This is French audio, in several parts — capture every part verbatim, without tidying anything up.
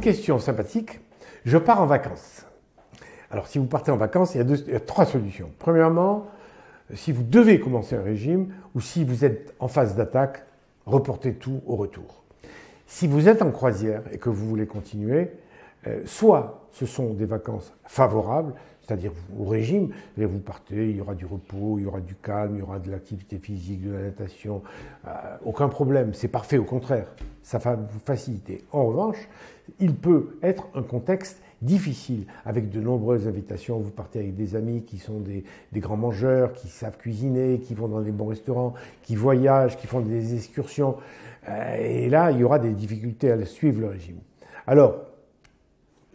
une question sympathique. Je pars en vacances. Alors, si vous partez en vacances, il y a, deux, il y a trois solutions. Premièrement, si vous devez commencer un régime ou si vous êtes en phase d'attaque, reportez tout au retour. Si vous êtes en croisière et que vous voulez continuer, euh, soit ce sont des vacances favorables, c'est-à-dire au régime, vous partez, il y aura du repos, il y aura du calme, il y aura de l'activité physique, de la natation, euh, aucun problème, c'est parfait, au contraire, ça va vous faciliter. En revanche, il peut être un contexte difficile, avec de nombreuses invitations, vous partez avec des amis qui sont des, des grands mangeurs, qui savent cuisiner, qui vont dans des bons restaurants, qui voyagent, qui font des excursions, euh, et là, il y aura des difficultés à suivre le régime. Alors,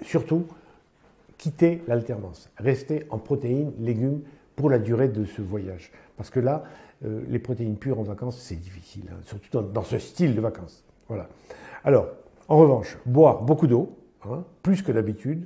surtout, quittez l'alternance, restez en protéines, légumes pour la durée de ce voyage. Parce que là, euh, les protéines pures en vacances, c'est difficile, hein, surtout dans, dans ce style de vacances. Voilà. Alors, en revanche, boire beaucoup d'eau, hein, plus que d'habitude,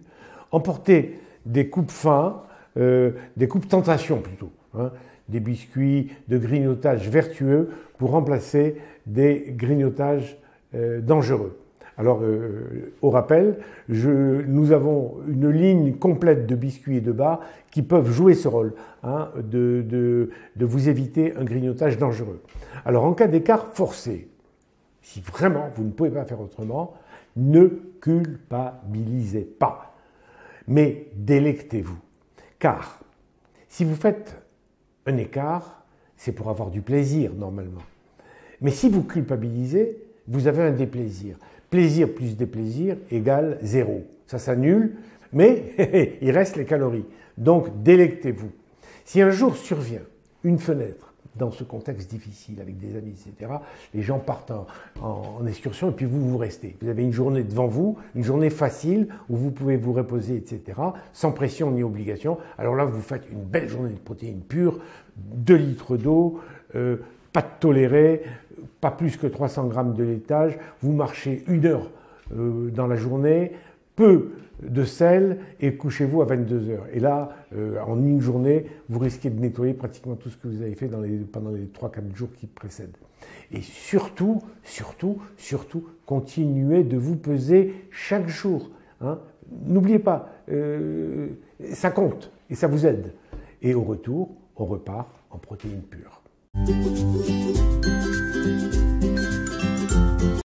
emporter des coupes fins, euh, des coupes tentations plutôt, hein, des biscuits, de grignotages vertueux pour remplacer des grignotages euh, dangereux. Alors, euh, au rappel, je, nous avons une ligne complète de biscuits et de bars qui peuvent jouer ce rôle, hein, de, de, de vous éviter un grignotage dangereux. Alors, en cas d'écart forcé, si vraiment vous ne pouvez pas faire autrement, ne culpabilisez pas, mais délectez-vous. Car si vous faites un écart, c'est pour avoir du plaisir normalement. Mais si vous culpabilisez, vous avez un déplaisir. Plaisir plus déplaisir égale zéro. Ça s'annule, mais il reste les calories. Donc, délectez-vous. Si un jour survient une fenêtre dans ce contexte difficile avec des amis, et cetera, les gens partent en, en, en excursion et puis vous, vous restez. Vous avez une journée devant vous, une journée facile où vous pouvez vous reposer, et cetera, sans pression ni obligation. Alors là, vous faites une belle journée de protéines pures, deux litres d'eau, euh, pas de toléré, pas plus que trois cents grammes de laitage, vous marchez une heure euh, dans la journée, peu de sel et couchez-vous à vingt-deux heures. Et là, euh, en une journée, vous risquez de nettoyer pratiquement tout ce que vous avez fait dans les, pendant les trois à quatre jours qui précèdent. Et surtout, surtout, surtout, continuez de vous peser chaque jour, hein. N'oubliez pas, euh, ça compte et ça vous aide. Et au retour, on repart en protéines pures.